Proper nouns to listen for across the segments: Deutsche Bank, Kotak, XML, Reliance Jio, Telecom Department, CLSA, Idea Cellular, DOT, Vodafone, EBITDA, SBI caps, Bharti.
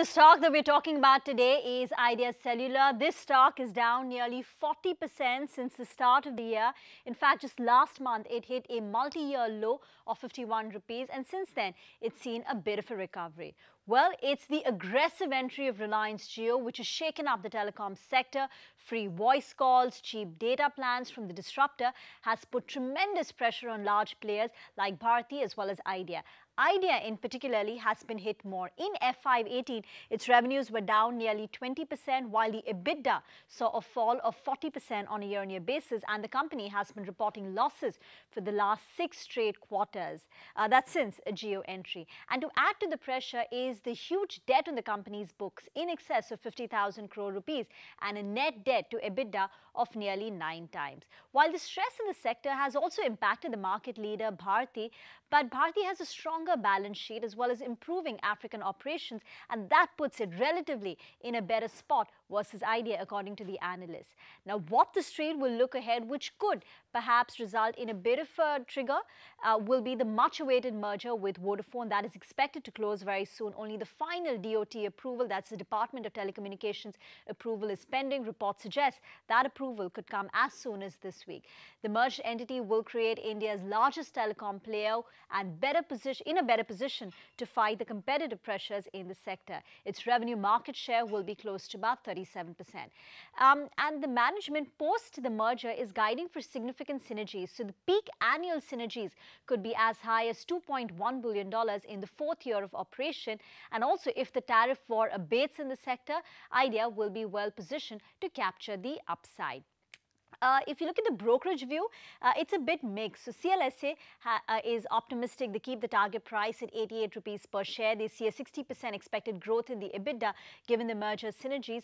The stock that we're talking about today is Idea Cellular. This stock is down nearly 40% since the start of the year. In fact, just last month, it hit a multi-year low of 51 rupees. And since then, it's seen a bit of a recovery. Well, it's the aggressive entry of Reliance Jio, which has shaken up the telecom sector. Free voice calls, cheap data plans from the disruptor has put tremendous pressure on large players like Bharti as well as Idea. Idea in particularly has been hit more. In FY18, its revenues were down nearly 20%, while the EBITDA saw a fall of 40% on a year-on-year basis, and the company has been reporting losses for the last 6 straight quarters. That's since a Jio entry. And to add to the pressure is the huge debt on the company's books, in excess of 50,000 crore rupees, and a net debt to EBITDA of nearly 9 times. While the stress in the sector has also impacted the market leader Bharti, but Bharti has a stronger balance sheet as well as improving African operations, and that puts it relatively in a better spot versus Idea, according to the analysts. Now, what the street will look ahead, which could perhaps result in a bit of a trigger, will be the much-awaited merger with Vodafone that is expected to close very soon. Only the final DOT approval, that's the Department of Telecommunications approval, is pending. Reports suggest that approval could come as soon as this week. The merged entity will create India's largest telecom player and in a better position to fight the competitive pressures in the sector. Its revenue market share will be close to about 37%. And the management post the merger is guiding for significant synergies. So the peak annual synergies could be as high as $2.1 billion in the 4th year of operation. And also, if the tariff war abates in the sector, Idea will be well positioned to capture the upside. If you look at the brokerage view, it's a bit mixed. So CLSA is optimistic. They keep the target price at 88 rupees per share. They see a 60% expected growth in the EBITDA given the merger synergies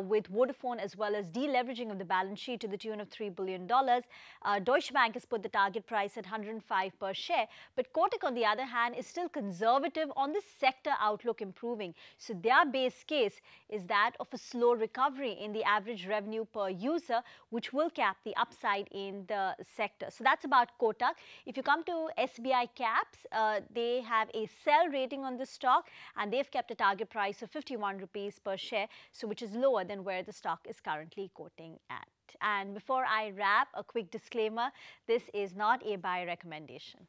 with Vodafone, as well as deleveraging of the balance sheet to the tune of $3 billion. Deutsche Bank has put the target price at 105 per share. But Kotak, on the other hand, is still conservative on the sector outlook improving. So their base case is that of a slow recovery in the average revenue per user, which will cap the upside in the sector. So that's about Kotak. If you come to SBI caps, they have a sell rating on the stock, and they've kept a target price of 51 rupees per share, so which is lower than where the stock is currently quoting at. And before I wrap, a quick disclaimer: this is not a buy recommendation.